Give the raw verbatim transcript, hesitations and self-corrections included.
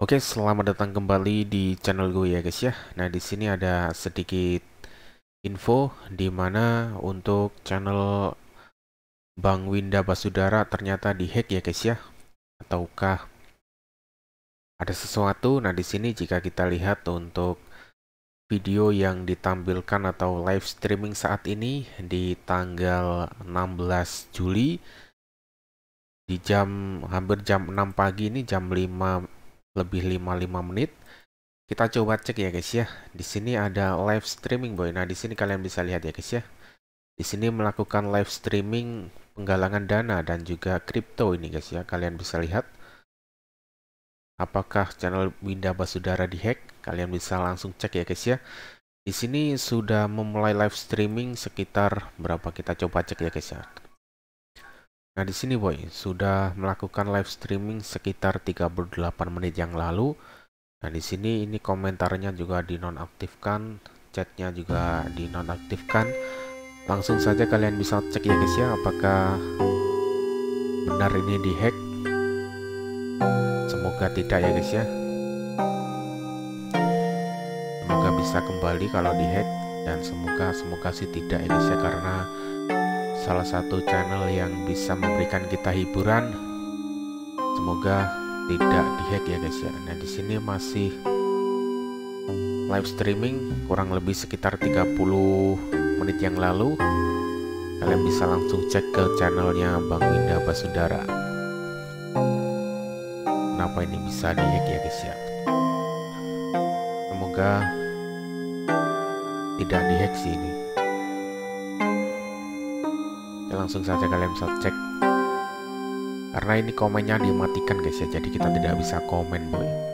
Oke, selamat datang kembali di channel gue ya guys ya. Nah, di sini ada sedikit info di mana untuk channel Bang Windah Basudara ternyata dihack ya guys ya. Ataukah ada sesuatu? Nah, di sini jika kita lihat untuk video yang ditampilkan atau live streaming saat ini di tanggal enam belas Juli di jam hampir jam enam pagi ini, jam lima lebih lima puluh lima menit. Kita coba cek ya guys ya. Di sini ada live streaming boy. Nah, di sini kalian bisa lihat ya guys ya. Di sini melakukan live streaming penggalangan dana dan juga kripto ini guys ya. Kalian bisa lihat. Apakah channel Windah Basudara dihack? Kalian bisa langsung cek ya guys ya. Di sini sudah memulai live streaming sekitar berapa? Kita coba cek ya guys ya. Nah, di sini boy sudah melakukan live streaming sekitar tiga puluh delapan menit yang lalu. Nah, di sini ini komentarnya juga dinonaktifkan, chatnya juga dinonaktifkan. Langsung saja kalian bisa cek ya guys ya, apakah benar ini dihack? Semoga tidak ya guys ya. Semoga bisa kembali kalau dihack, dan semoga semoga sih tidak ya guys ya, karena salah satu channel yang bisa memberikan kita hiburan. Semoga tidak dihack ya guys ya. Nah, di sini masih live streaming kurang lebih sekitar tiga puluh menit yang lalu. Kalian bisa langsung cek ke channelnya Bang Windah Basudara. Kenapa ini bisa dihack ya guys ya? Semoga tidak dihack sih ini. Langsung saja kalian bisa cek, karena ini komennya dimatikan guys ya, jadi kita tidak bisa komen boy.